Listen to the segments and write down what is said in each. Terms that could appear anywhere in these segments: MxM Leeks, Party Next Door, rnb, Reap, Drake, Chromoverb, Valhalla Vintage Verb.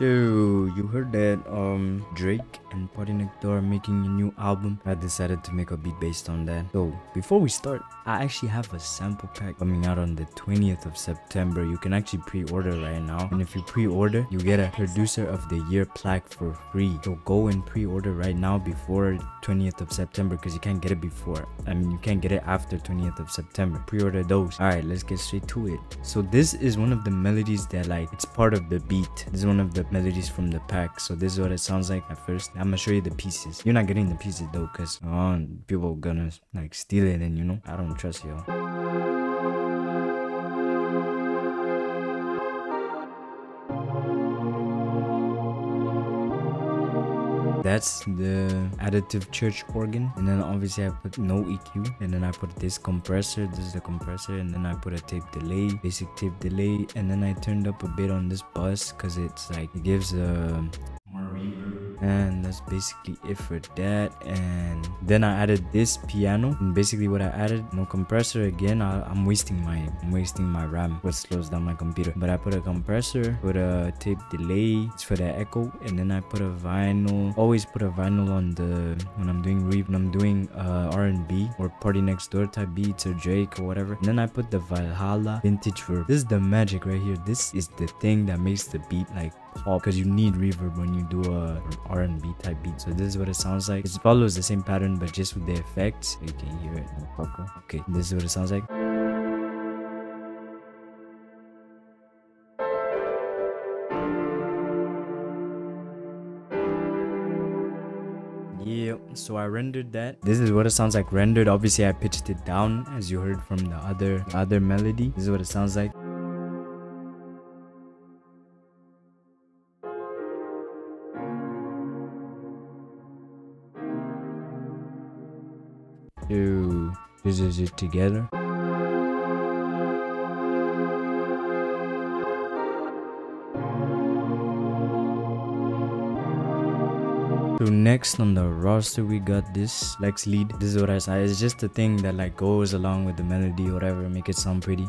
Yo, you heard that Drake and Party Next Door are making a new album. I decided to make a beat based on that. So before we start, I actually have a sample pack coming out on the 20th of September. You can actually pre-order right now, and if you pre-order you get a producer of the year plaque for free. So go and pre-order right now before 20th of September, because you can't get it before. I mean, you can't get it after 20th of September. Pre-order those. All right, let's get straight to it. So this is one of the melodies that, like, it's part of the beat. This is one of the melodies from the pack. So this is what it sounds like at first. I'm gonna show you the pieces. You're not getting the pieces though, because people are gonna like steal it, and you know I don't trust y'all. That's the additive church organ, and then obviously I put no EQ, and then I put this compressor. This is the compressor, and then I put a tape delay, basic tape delay, and then I turned up a bit on this bus because it's like it gives a more reverb, and that's basically it for that. And then I added this piano, and basically what I added, no compressor again. I'm wasting my RAM, what slows down my computer. But I put a compressor, put a tape delay, it's for the echo, and then I put a vinyl. Always put a vinyl on the when I'm doing Reap, when I'm doing R&B or Party Next Door type beats or Drake or whatever. And then I put the Valhalla Vintage Verb. This is the magic right here. This is the thing that makes the beat like pop, because you need reverb when you do a R&B type beat. So this is what it sounds like. It follows the same pattern, but just with the effects. You can hear it. Okay, this is what it sounds like. Yeah, so I rendered that. This is what it sounds like rendered. Obviously I pitched it down, as you heard from the other melody. This is what it sounds like. Yo, this is it together. So next on the roster we got this Lex lead. This is what I said. It's just a thing that like goes along with the melody or whatever, make it sound pretty.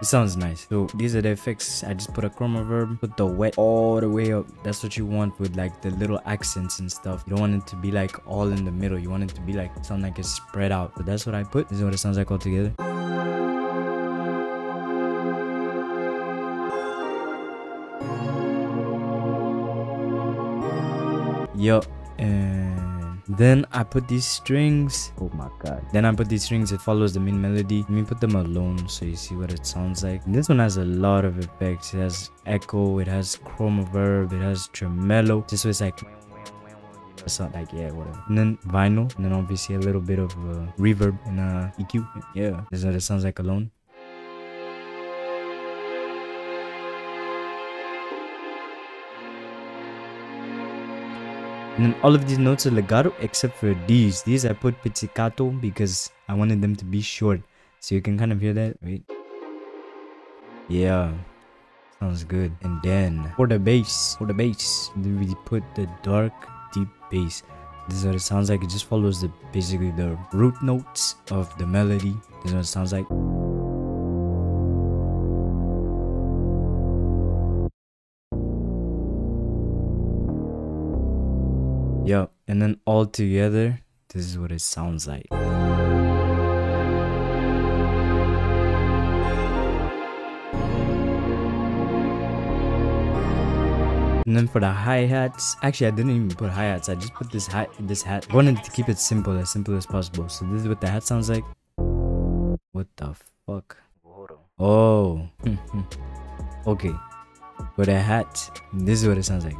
It sounds nice. So these are the effects. I just put a Chromoverb, put the wet all the way up. That's what you want with like the little accents and stuff. You don't want it to be like all in the middle. You want it to be like sound like it's spread out. But that's what I put. This is what it sounds like all together. Yup. And then I put these strings. Oh my god. Then I put these strings. It follows the main melody. Let me put them alone so you see what it sounds like. This one has a lot of effects. It has echo, it has Chromoverb, it has tremolo. This was like sound like, yeah, whatever. And then vinyl, and then obviously a little bit of reverb and EQ. Yeah, this is what it sounds like alone. And then all of these notes are legato except for these. These I put pizzicato because I wanted them to be short. So you can kind of hear that. Wait. Yeah. Sounds good. And then for the bass, we put the dark, deep bass. This is what it sounds like. It just follows basically the root notes of the melody. This is what it sounds like. Yeah, and then all together, this is what it sounds like. And then for the hi-hats, actually I didn't even put hi-hats, I just put this hat. I wanted to keep it simple, as possible. So this is what the hat sounds like. What the fuck? Oh. Okay. For the hat, this is what it sounds like.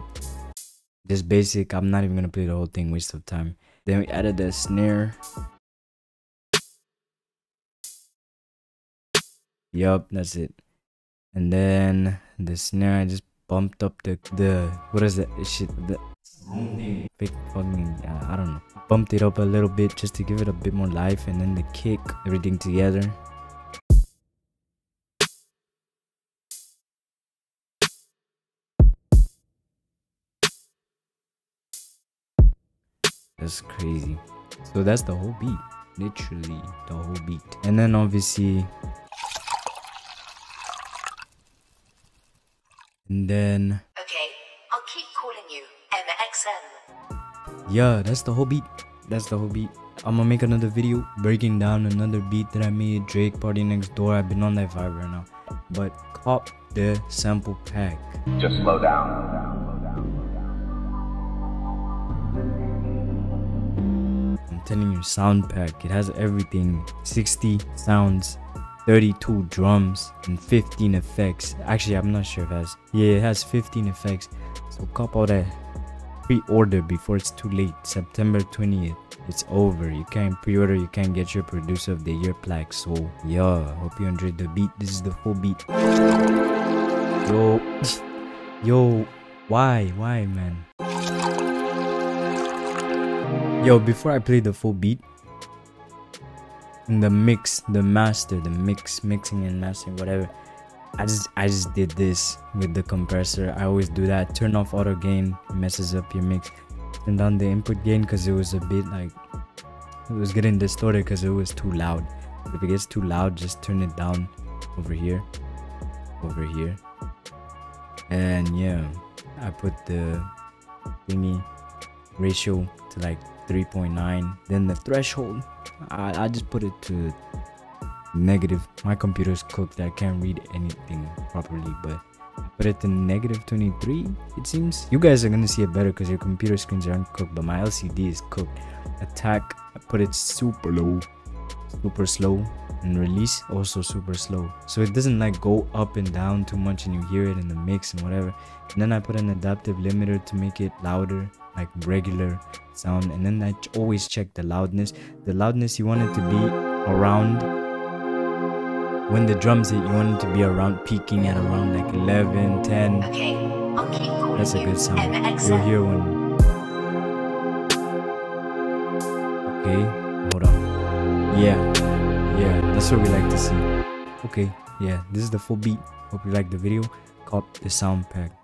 Just basic. I'm not even gonna play the whole thing, waste of time. Then we added the snare. Yup, that's it. And then the snare, I just bumped up the what is that shit, the big fucking, I don't know, bumped it up a little bit just to give it a bit more life. And then the kick, everything together. That's crazy. So that's the whole beat. literally the whole beat. And then obviously, and then, okay, I'll keep calling you MXM. Yeah, that's the whole beat. That's the whole beat. I'm gonna make another video breaking down another beat that I made, Drake, Party Next Door. I've been on that vibe right now. But cop the sample pack. Just slow down. I'm telling you, sound pack. It has everything. 60 sounds, 32 drums, and 15 effects. Actually, I'm not sure if it has. Yeah, it has 15 effects. So cop all that. Pre-order before it's too late. September 20th. It's over. You can't pre-order, you can't get your producer of the year plaque. So yeah, hope you enjoyed the beat. This is the full beat. Yo, yo, why man? Yo, before I play the full beat, in the mix, the master, the mix, mixing and mastering, whatever, I just did this with the compressor. I always do that. Turn off auto gain, it messes up your mix. And on the input gain, because it was a bit like, it was getting distorted because it was too loud. If it gets too loud, just turn it down over here, and yeah, I put the thingy ratio to like 3.9. Then the threshold, I just put it to negative. My computer's cooked, I can't read anything properly, but put it to negative 23, it seems. You guys are gonna see it better because your computer screens aren't cooked, but my LCD is cooked. Attack, I put it super low, super slow, and release also super slow, so it doesn't like go up and down too much and you hear it in the mix and whatever. And then I put an adaptive limiter to make it louder, like regular sound. And then I always check the loudness. The loudness, you want it to be around, when the drums hit, you want it to be around, peaking at around like 11, 10. Okay, I'll keep calling. That's a good sound. You'll hear one. Okay, hold on. Yeah, yeah, that's what we like to see. Okay, yeah, this is the full beat. Hope you liked the video. Cop the sound pack.